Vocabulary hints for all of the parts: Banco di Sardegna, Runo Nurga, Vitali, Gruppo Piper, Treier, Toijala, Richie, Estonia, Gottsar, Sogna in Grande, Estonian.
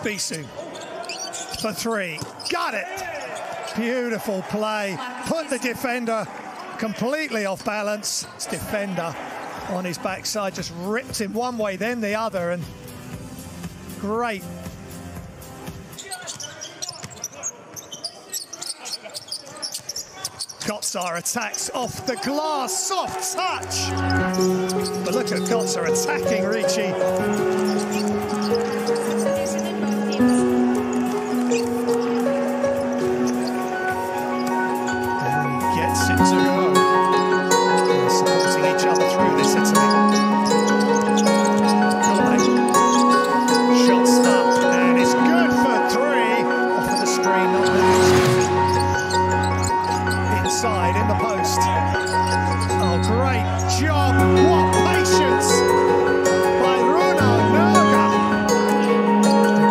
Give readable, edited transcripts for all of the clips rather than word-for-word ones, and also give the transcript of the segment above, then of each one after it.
spacing for three. Got it. Beautiful play. Put the defender completely off balance. It's defender on his backside, just ripped him one way, then the other, and great. Gottsar attacks off the glass, soft touch. But look at Gottsar attacking Richie. And gets it to go. They're supporting each other through this attack. Shots up, and it's good for three. Off of the screen, not side in the post. Oh, great job. What patience by Runo Nurga.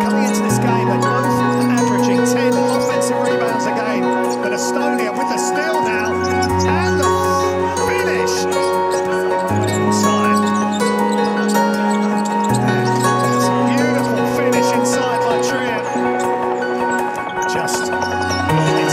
Coming into this game, they're both averaging 10 offensive rebounds a game. But Estonia with the steal now. And the finish. Inside. And it's a beautiful finish inside by Treier. Just mentally.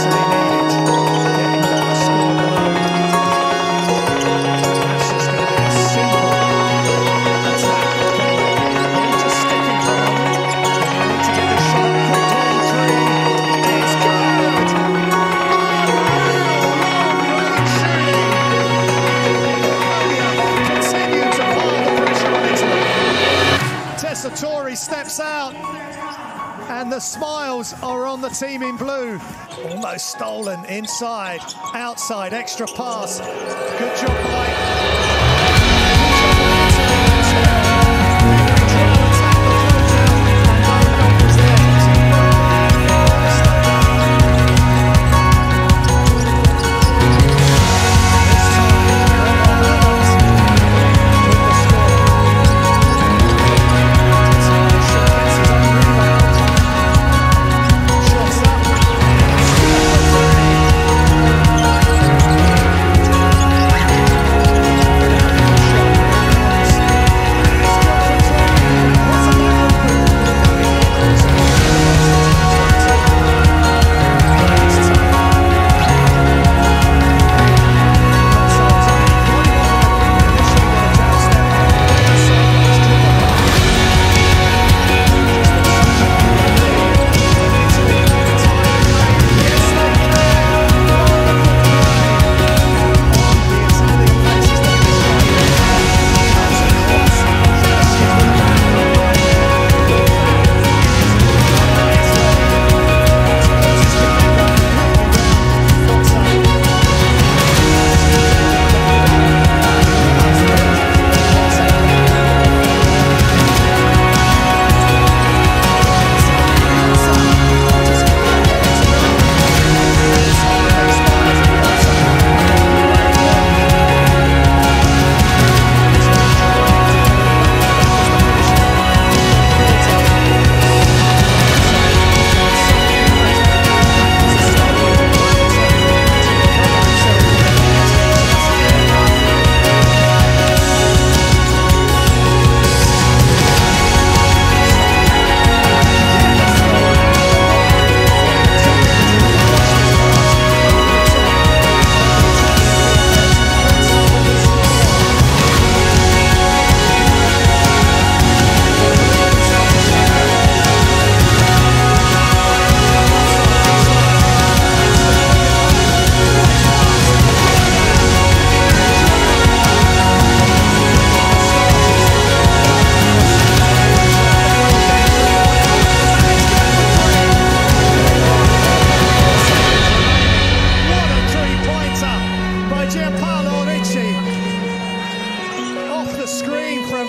Satori steps out, and the smiles are on the team in blue. Almost stolen inside, outside, extra pass. Good job by...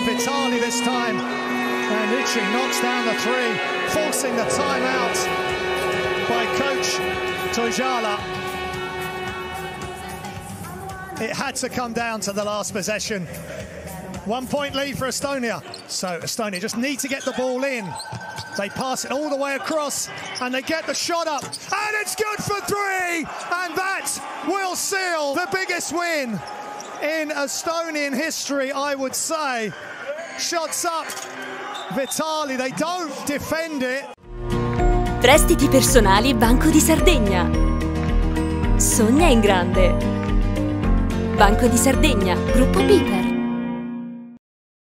Vitali this time, and Richie knocks down the three, forcing the timeout by coach Toijala. It had to come down to the last possession. 1 point lead for Estonia, so Estonia just need to get the ball in. They pass it all the way across, and they get the shot up, and it's good for three, and that will seal the biggest win in Estonian history, I would say. Shots up, Vitali, they don't defend it. Prestiti personali Banco di Sardegna. Sogna in grande. Banco di Sardegna, Gruppo Piper.